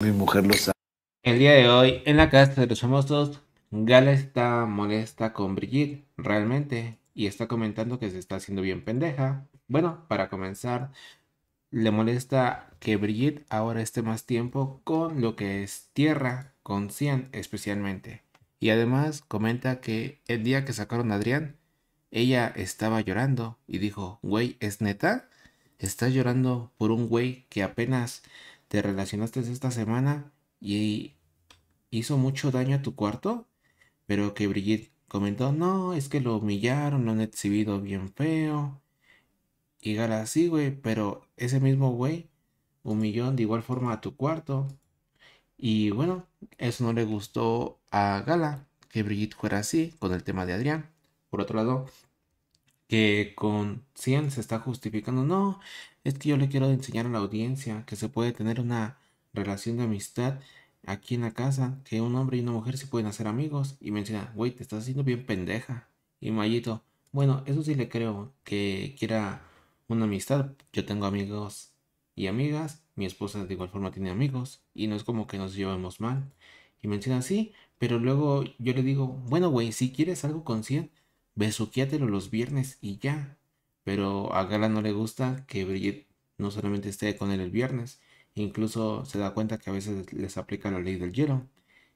Mi mujer lo sabe. El día de hoy, en la casa de los famosos, Gala está molesta con Brigitte, realmente, y está comentando que se está haciendo bien pendeja. Bueno, para comenzar, le molesta que Brigitte ahora esté más tiempo con lo que es Tierra, con Cian especialmente. Y además comenta que el día que sacaron a Adrián, ella estaba llorando y dijo, güey, ¿es neta? ¿Estás llorando por un güey que apenas te relacionaste esta semana y hizo mucho daño a tu cuarto? Pero que Brigitte comentó, no, es que lo humillaron, lo han exhibido bien feo. Y Gala, sí, güey, pero ese mismo güey humilló de igual forma a tu cuarto. Y bueno, eso no le gustó a Gala, que Brigitte fuera así con el tema de Adrián. Por otro lado, que con Cian se está justificando, no, es que yo le quiero enseñar a la audiencia que se puede tener una relación de amistad aquí en la casa, que un hombre y una mujer se pueden hacer amigos. Y menciona, güey, te estás haciendo bien pendeja. Y Mayito, bueno, eso sí le creo que quiera una amistad. Yo tengo amigos y amigas, mi esposa de igual forma tiene amigos y no es como que nos llevemos mal. Y menciona, sí, pero luego yo le digo, bueno, güey, si quieres algo con Cian, besuquéatelo los viernes y ya. Pero a Gala no le gusta que Brigitte no solamente esté con él el viernes, incluso se da cuenta que a veces les aplica la ley del hielo.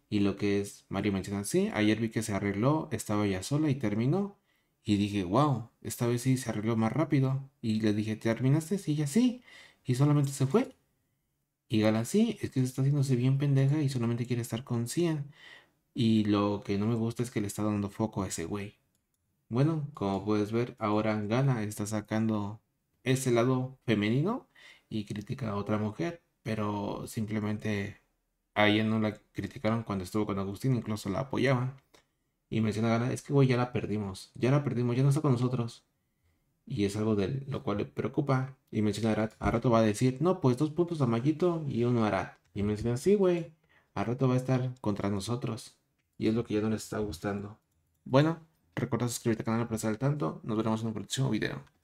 Y lo que es Mario menciona, sí, ayer vi que se arregló, estaba ya sola y terminó. Y dije, wow, esta vez sí se arregló más rápido. Y le dije, ¿terminaste? Y ella, sí, y solamente se fue. Y Gala, sí, es que se está haciéndose bien pendeja y solamente quiere estar con Cian. Y lo que no me gusta es que le está dando foco a ese güey. Bueno, como puedes ver, ahora Gala está sacando ese lado femenino y critica a otra mujer, pero simplemente a ella no la criticaron cuando estuvo con Agustín, incluso la apoyaban. Y menciona a Gala, es que güey, ya la perdimos, ya no está con nosotros. Y es algo de lo cual le preocupa. Y menciona a Arath, a Rato va a decir, no, pues 2 puntos a Mayito y 1 a Arath. Y menciona, sí güey, a Rato va a estar contra nosotros. Y es lo que ya no les está gustando. Bueno. Recuerda suscribirte al canal para estar al tanto. Nos veremos en un próximo video.